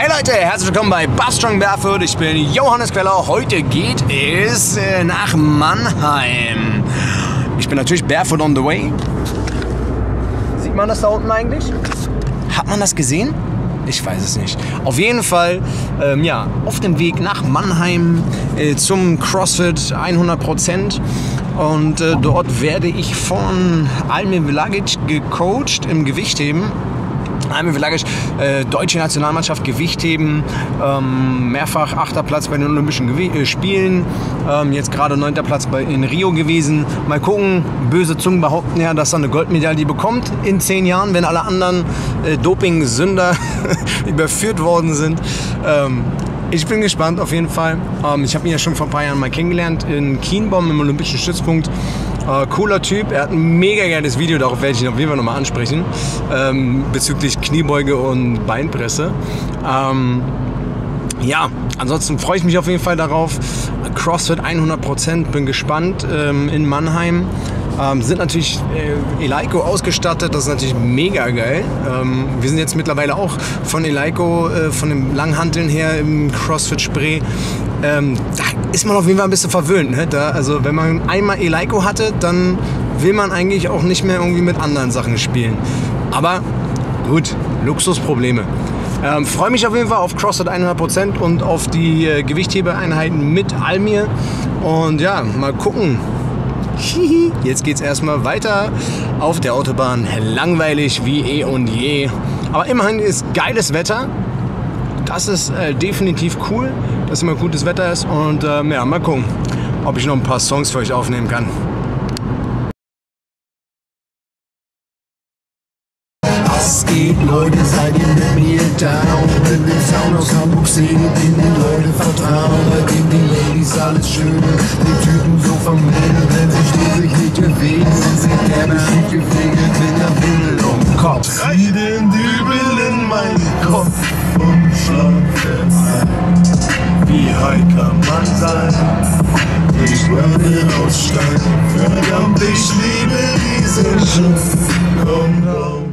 Hey Leute, herzlich willkommen bei buff.strong.barefoot. Ich bin Johannes Kwella. Heute geht es nach Mannheim. Ich bin natürlich barefoot on the way. Sieht man das da unten eigentlich? Hat man das gesehen? Ich weiß es nicht. Auf jeden Fall, ja, auf dem Weg nach Mannheim zum Crossfit 100%. Und dort werde ich von Almir Velagic gecoacht im Gewichtheben. Almir Velagic, deutsche Nationalmannschaft, Gewichtheben, mehrfach 8. Platz bei den Olympischen Spielen, jetzt gerade 9. Platz in Rio gewesen. Mal gucken, böse Zungen behaupten ja, dass er eine Goldmedaille bekommt in 10 Jahren, wenn alle anderen Doping-Sünder überführt worden sind. Ich bin gespannt auf jeden Fall. Ich habe ihn ja schon vor ein paar Jahren mal kennengelernt in Kienbaum im Olympischen Stützpunkt. Cooler Typ, er hat ein mega geiles Video, darauf werde ich ihn auf jeden Fall nochmal ansprechen, bezüglich Kniebeuge und Beinpresse. Ja, ansonsten freue ich mich auf jeden Fall darauf. CrossFit 100%, bin gespannt in Mannheim. Sind natürlich Eleiko ausgestattet, das ist natürlich mega geil. Wir sind jetzt mittlerweile auch von Eleiko, von den Langhanteln her im CrossFit-Spray. Da ist man auf jeden Fall ein bisschen verwöhnt. Ne? Also wenn man einmal Eleiko hatte, dann will man eigentlich auch nicht mehr irgendwie mit anderen Sachen spielen. Aber gut, Luxusprobleme. Freue mich auf jeden Fall auf CrossFit 100% und auf die Gewichthebeeinheiten mit Almir. Und ja, mal gucken. Jetzt geht's erstmal weiter auf der Autobahn. Langweilig wie eh und je. Aber immerhin ist geiles Wetter. Das ist definitiv cool, dass immer gutes Wetter ist. Und ja, mal gucken, ob ich noch ein paar Songs für euch aufnehmen kann. Was geht, Leute, seid ihr mit mir da? Und wenn wir Sound aus Hamburg sehen, denen Leute vertrauen, bei denen die Ladies alles schön, die Typen so vermelden, wenn sie schließlich nicht bewegen, sind sie gerne nicht gepflegt mit der Windel um Kopf. Schrei den Dübel in meinen Kopf und schlag ein. Wie high kann man sein? Ich werde aussteigen, verdammt, ich liebe diesen Schuss. Komm raus.